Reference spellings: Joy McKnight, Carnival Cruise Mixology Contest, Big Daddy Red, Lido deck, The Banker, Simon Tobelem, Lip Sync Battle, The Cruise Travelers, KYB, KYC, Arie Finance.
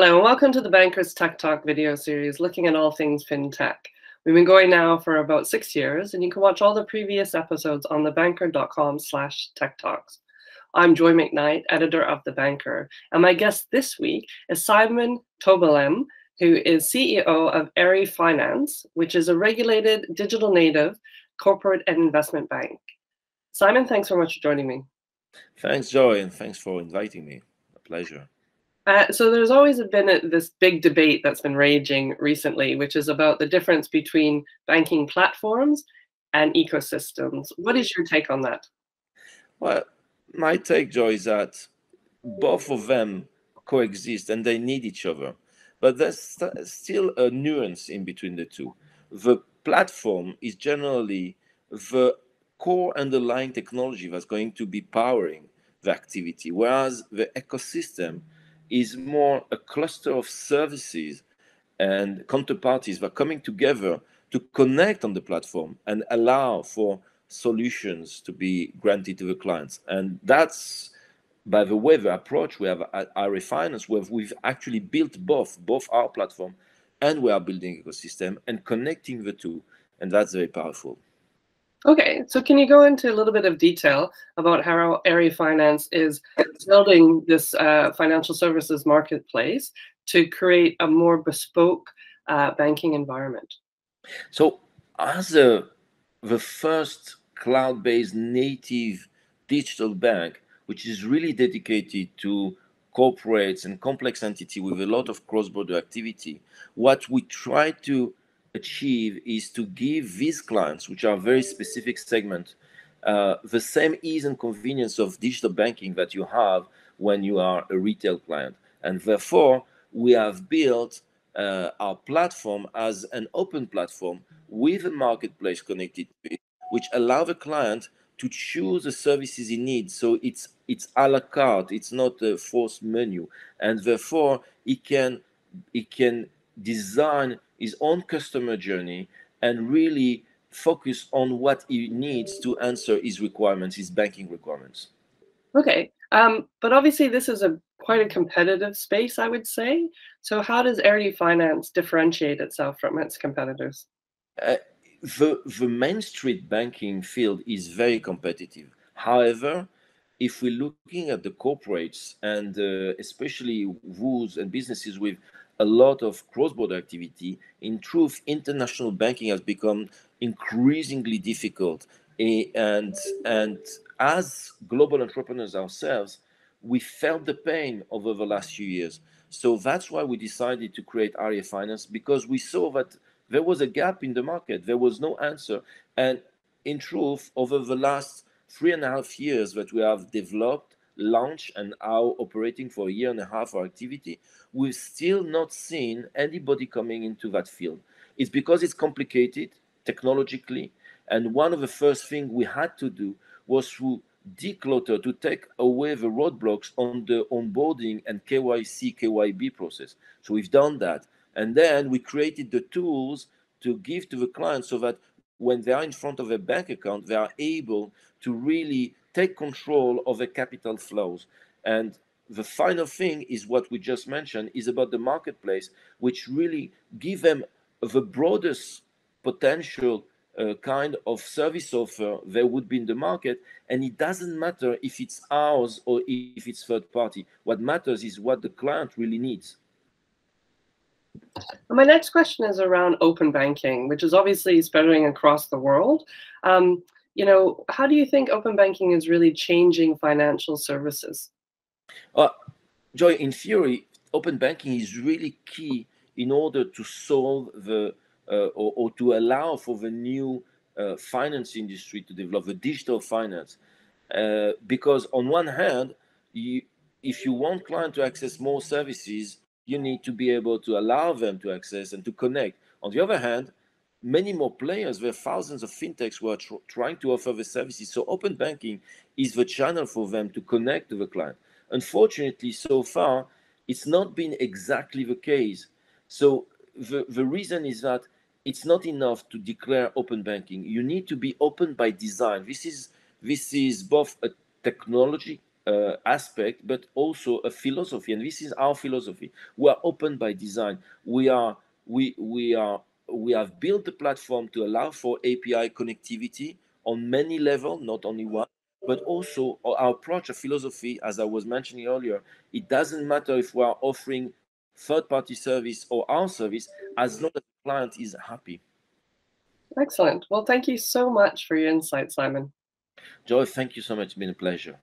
Hello and welcome to the Banker's Tech Talk video series looking at all things fintech. We've been going now for about 6 years and you can watch all the previous episodes on thebanker.com/techtalks. I'm Joy McKnight, editor of The Banker, and my guest this week is Simon Tobelem, who is CEO of Arie Finance, which is a regulated digital native corporate and investment bank. Simon, thanks so much for joining me. Thanks, Joy, and thanks for inviting me. A pleasure. So there's always been this big debate that's been raging recently, which is about the difference between banking platforms and ecosystems. What is your take on that? Well, my take, Joy, is that both of them coexist and they need each other. But there's still a nuance in between the two. The platform is generally the core underlying technology that's going to be powering the activity, whereas the ecosystem is more a cluster of services and counterparties that are coming together to connect on the platform and allow for solutions to be granted to the clients. And that's, by the way, the approach we have at Arie Finance, where we've actually built both our platform and we are building ecosystem and connecting the two. And that's very powerful. Okay, so can you go into a little bit of detail about how Arie Finance is building this financial services marketplace to create a more bespoke banking environment? So as the first cloud-based native digital bank, which is really dedicated to corporates and complex entities with a lot of cross-border activity, what we try to achieve is to give these clients, which are very specific segment, the same ease and convenience of digital banking that you have when you are a retail client. And therefore, we have built our platform as an open platform with a marketplace connected to it, which allow the client to choose the services he needs. So it's a la carte, it's not a forced menu. And therefore, he can design his own customer journey and really focus on what he needs to answer his requirements, his banking requirements. Okay, but obviously this is quite a competitive space, I would say. So how does Arie Finance differentiate itself from its competitors? The Main Street banking field is very competitive. However, if we're looking at the corporates and especially WUs and businesses with a lot of cross-border activity, in truth, international banking has become increasingly difficult. And as global entrepreneurs ourselves, we felt the pain over the last few years. So that's why we decided to create Arie Finance, because we saw that there was a gap in the market. There was no answer. And in truth, over the last 3.5 years that we have developed, launch and now operating for a 1.5 years our activity, we've still not seen anybody coming into that field. It's because it's complicated technologically. And one of the first things we had to do was to declutter, to take away the roadblocks on the onboarding and KYC, KYB process. So we've done that. And then we created the tools to give to the clients so that when they are in front of a bank account, they are able to really take control of the capital flows. And the final thing is what we just mentioned is about the marketplace, which really give them the broadest potential kind of service offer there would be in the market. And it doesn't matter if it's ours or if it's third party. What matters is what the client really needs. My next question is around open banking, which is obviously spreading across the world. You know, how do you think open banking is really changing financial services? Joy, in theory, open banking is really key in order to solve the or to allow for the new finance industry to develop, the digital finance. Because on one hand, if you want clients to access more services, you need to be able to allow them to access and to connect. On the other hand, many more players, there are thousands of fintechs who are trying to offer the services. So open banking is the channel for them to connect to the client. Unfortunately, so far, it's not been exactly the case. So the reason is that it's not enough to declare open banking. You need to be open by design. This is both a technology aspect, but also a philosophy. And this is our philosophy. We are open by design. We have built the platform to allow for API connectivity on many levels, not only one, but also our approach of philosophy, as I was mentioning earlier, it doesn't matter if we are offering third-party service or our service, as long as the client is happy. Excellent. Well, thank you so much for your insight, Simon. Joy, thank you so much. It's been a pleasure.